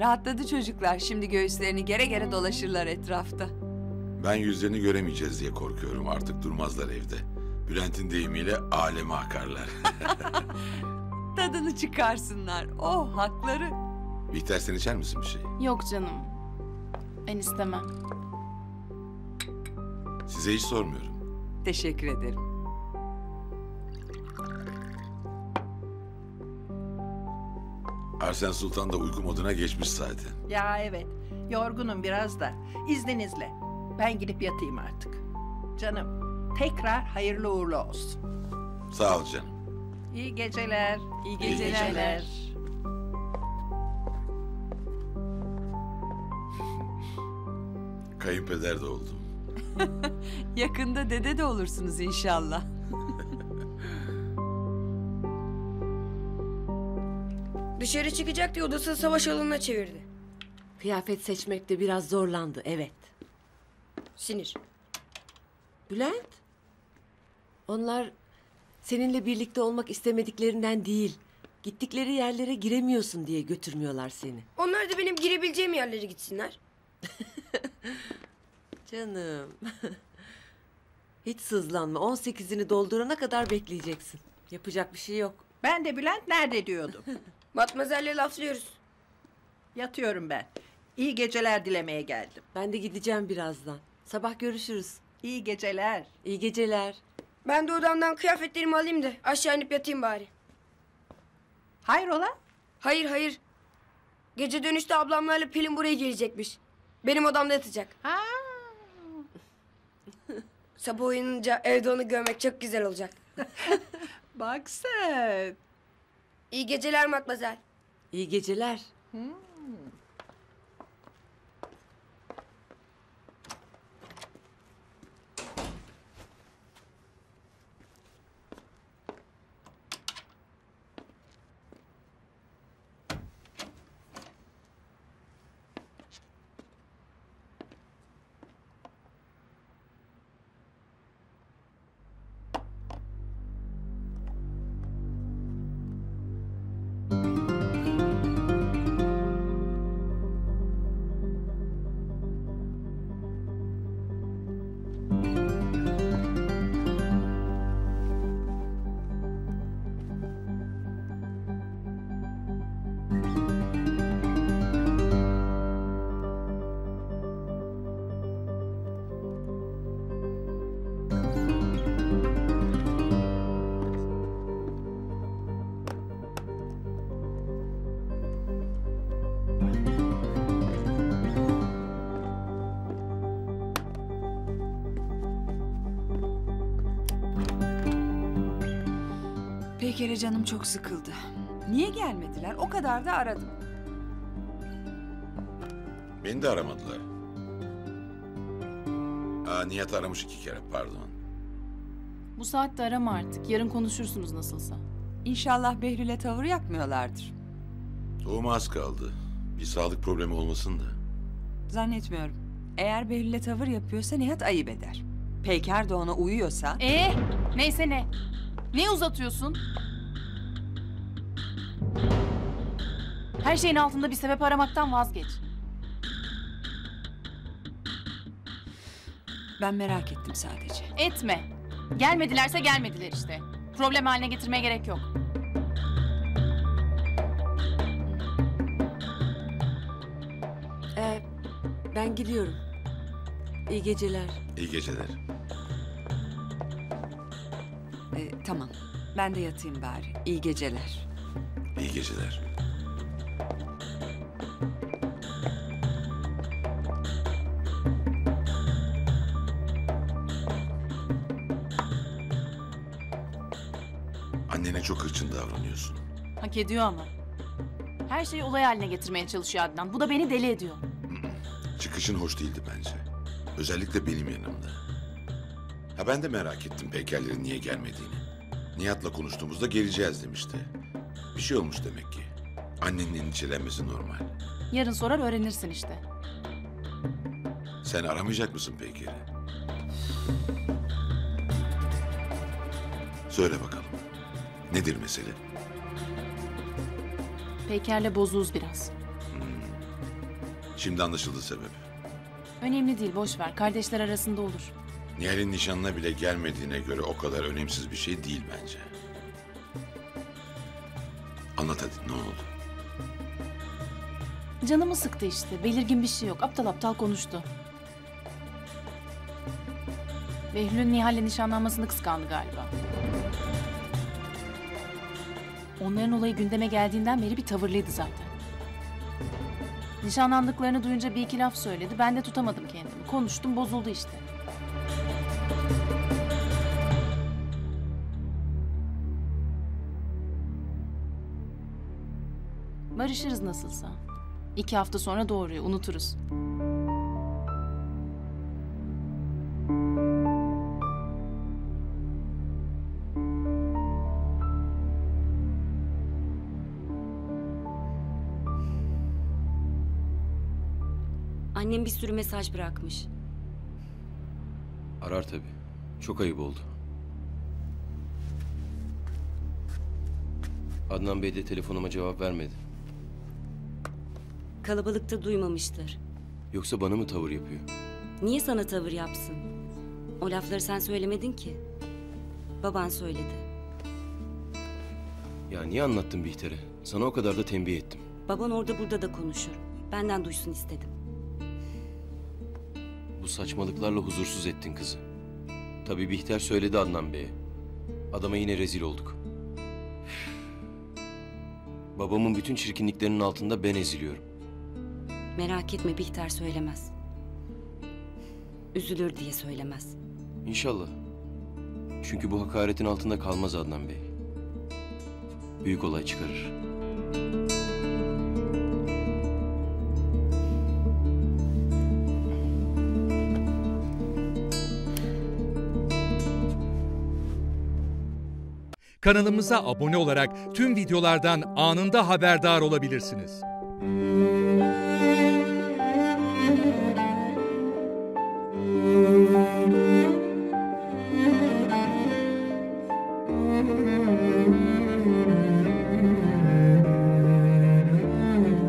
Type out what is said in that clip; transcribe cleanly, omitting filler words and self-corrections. Rahatladı çocuklar. Şimdi göğüslerini gere gere dolaşırlar etrafta. Ben yüzlerini göremeyeceğiz diye korkuyorum. Artık durmazlar evde. Bülent'in deyimiyle aleme akarlar. Tadını çıkarsınlar. Oh hakları. Bihter sen içer misin bir şey? Yok canım. Ben istemem. Size hiç sormuyorum. Teşekkür ederim. Arsen Sultan da uyku moduna geçmiş zaten. Ya evet. Yorgunum biraz da. İzninizle. Ben gidip yatayım artık. Canım tekrar hayırlı uğurlu olsun. Sağ ol canım. İyi geceler. İyi geceler. İyi geceler. Kayınpeder de oldum. Yakında dede de olursunuz inşallah. Dışarı çıkacak diye odasını savaş alanına çevirdi. Kıyafet seçmekte biraz zorlandı, evet. Sinir. Bülent, onlar seninle birlikte olmak istemediklerinden değil, gittikleri yerlere giremiyorsun diye götürmüyorlar seni. Onlar da benim girebileceğim yerlere gitsinler. Canım, hiç sızlanma. 18'ini doldurana kadar bekleyeceksin. Yapacak bir şey yok. Ben de Bülent nerede diyordum. Matmazel'le laflıyoruz. Yatıyorum ben. İyi geceler dilemeye geldim. Ben de gideceğim birazdan. Sabah görüşürüz. İyi geceler. İyi geceler. Ben de odamdan kıyafetlerimi alayım da aşağı inip yatayım bari. Hayrola? Hayır hayır. Gece dönüşte ablamlarla Pelin buraya gelecekmiş. Benim odamda yatacak. Ha. Sabah uyanınca evde onu görmek çok güzel olacak. Bak sen. İyi geceler Matmazel. İyi geceler. Peyker'e canım çok sıkıldı. Niye gelmediler? O kadar da aradım. Beni de aramadılar. Aa, Nihat aramış 2 kere, pardon. Bu saatte arama artık. Yarın konuşursunuz nasılsa. İnşallah Behlül'e tavır yakmıyorlardır. Doğuma az kaldı. Bir sağlık problemi olmasın da. Zannetmiyorum. Eğer Behlül'e tavır yapıyorsa Nihat ayıp eder. Peyker de ona uyuyorsa... neyse ne. Niye uzatıyorsun? Her şeyin altında bir sebep aramaktan vazgeç. Ben merak ettim sadece. Etme. Gelmedilerse gelmediler işte. Problem haline getirmeye gerek yok. Ben gidiyorum. İyi geceler. İyi geceler. Tamam. Ben de yatayım bari. İyi geceler. İyi geceler. Annene çok hırçın davranıyorsun. Hak ediyor ama. Her şeyi olay haline getirmeye çalışıyor Adnan. Bu da beni deli ediyor. Çıkışın hoş değildi bence. Özellikle benim yanımda. Ha ben de merak ettim Peykerlerin niye gelmediğini. Nihat'la konuştuğumuzda geleceğiz demişti. Bir şey olmuş demek ki. Annenin endişelenmesi normal. Yarın sorar öğrenirsin işte. Sen aramayacak mısın Peyker'i? Söyle bakalım. Nedir mesele? Peyker'le bozuğuz biraz. Şimdi anlaşıldı sebep. Önemli değil, boş ver. Kardeşler arasında olur. Nihal'in nişanına bile gelmediğine göre o kadar önemsiz bir şey değil bence. Anlat hadi, ne oldu? Canımı sıktı işte. Belirgin bir şey yok. Aptal aptal konuştu. Behlül'ün Nihal'le nişanlanmasını kıskandı galiba. Onların olayı gündeme geldiğinden beri bir tavırlıydı zaten. Nişanlandıklarını duyunca bir iki laf söyledi. Ben de tutamadım kendimi. Konuştum, bozuldu işte. Barışırız nasılsa. 2 hafta sonra doğruyu unuturuz. Annem bir sürü mesaj bırakmış. Arar tabii. Çok ayıp oldu. Adnan Bey de telefonuma cevap vermedi. Kalabalıkta duymamıştır. Yoksa bana mı tavır yapıyor? Niye sana tavır yapsın? O lafları sen söylemedin ki. Baban söyledi. Ya niye anlattın Bihter'e? Sana o kadar da tembih ettim. Baban orada burada da konuşur. Benden duysun istedim. Bu saçmalıklarla huzursuz ettin kızı. Tabii Bihter söyledi Adnan Bey'e. Adama yine rezil olduk. Babamın bütün çirkinliklerinin altında ben eziliyorum. Merak etme, Bihter söylemez. Üzülür diye söylemez. İnşallah. Çünkü bu hakaretin altında kalmaz Adnan Bey. Büyük olay çıkarır. Kanalımıza abone olarak tüm videolardan anında haberdar olabilirsiniz.